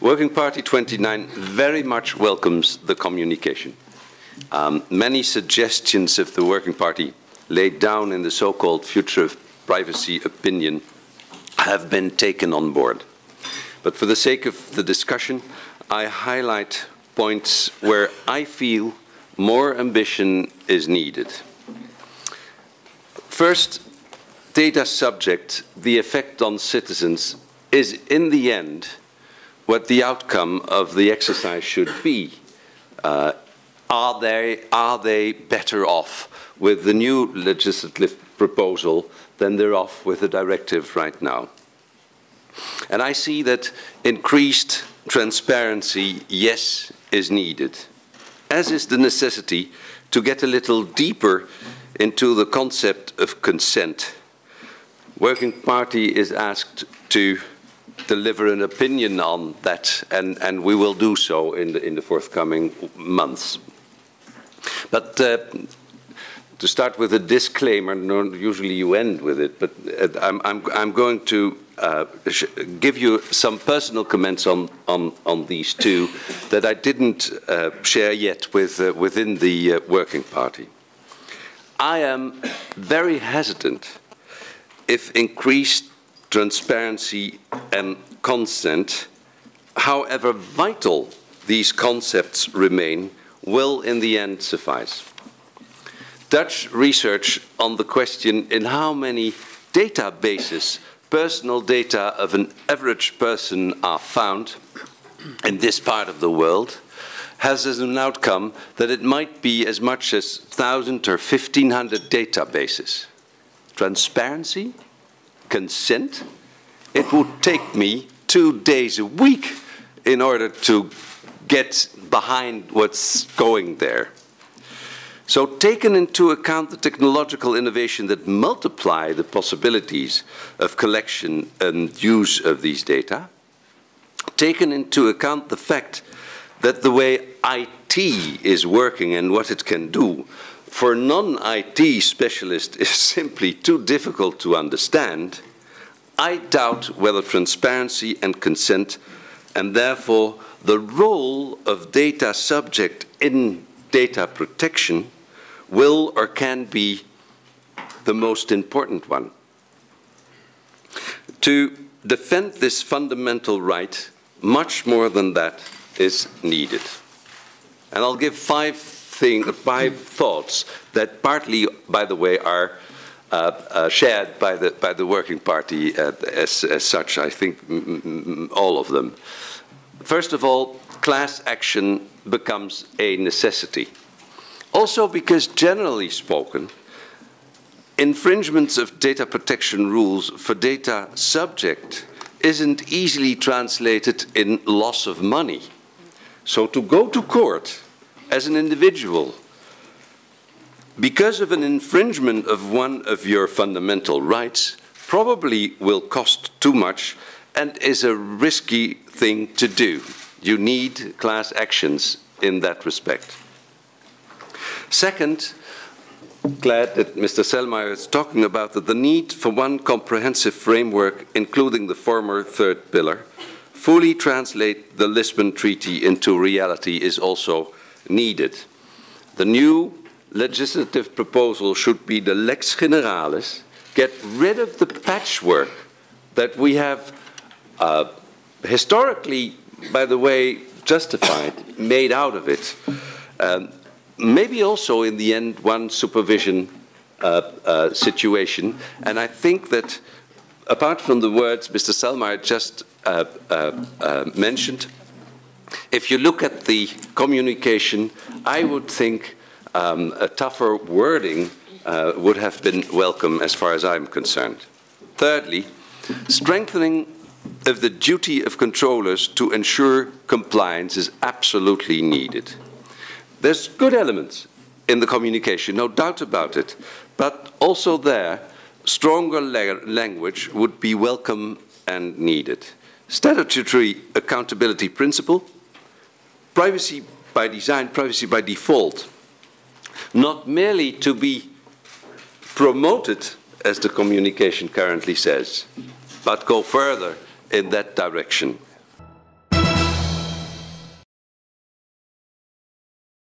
Working Party 29 very much welcomes the communication. Many suggestions of the Working Party laid down in the so-called Future of Privacy opinion have been taken on board. But for the sake of the discussion, I highlight points where I feel more ambition is needed. First, data subject, the effect on citizens, is in the end what the outcome of the exercise should be. Are they better off with the new legislative proposal than they're off with the directive right now? And I see that increased transparency, yes, is needed, as is the necessity to get a little deeper into the concept of consent. Working Party is asked to deliver an opinion on that, and we will do so in the forthcoming months. But to start with a disclaimer, usually you end with it, but I'm going to give you some personal comments on these two that I didn't share yet within the Working Party. I am very hesitant if increased transparency and consent, however vital these concepts remain, will in the end suffice. Dutch research on the question in how many databases personal data of an average person are found in this part of the world has as an outcome that it might be as much as 1,000 or 1,500 databases. Transparency? Consent? It would take me 2 days a week in order to get behind what's going there. So taking into account the technological innovation that multiply the possibilities of collection and use of these data, taken into account the fact that the way IT is working and what it can do for non-IT specialists is simply too difficult to understand, I doubt whether transparency and consent, and therefore the role of data subject in data protection, will or can be the most important one. To defend this fundamental right, much more than that is needed. And I'll give five thoughts that partly, by the way, are shared by the Working Party as such, I think all of them. First of all, class action becomes a necessity. Also because, generally spoken, infringements of data protection rules for data subject isn't easily translated in loss of money. So to go to court as an individual because of an infringement of one of your fundamental rights probably will cost too much and is a risky thing to do. You need class actions in that respect. Second, glad that Mr. Selmayr is talking about that the need for one comprehensive framework, including the former third pillar, fully translate the Lisbon Treaty into reality is also needed. The new legislative proposal should be the lex generalis, get rid of the patchwork that we have historically, by the way, justified, made out of it. Maybe also in the end one supervision situation. And I think that apart from the words Mr. Selmayr just mentioned, if you look at the communication, I would think a tougher wording would have been welcome as far as I'm concerned. Thirdly, strengthening of the duty of controllers to ensure compliance is absolutely needed. There's good elements in the communication, no doubt about it, but also there, stronger language would be welcome and needed. Statutory accountability principle, privacy by design, privacy by default, not merely to be promoted, as the communication currently says, but go further in that direction.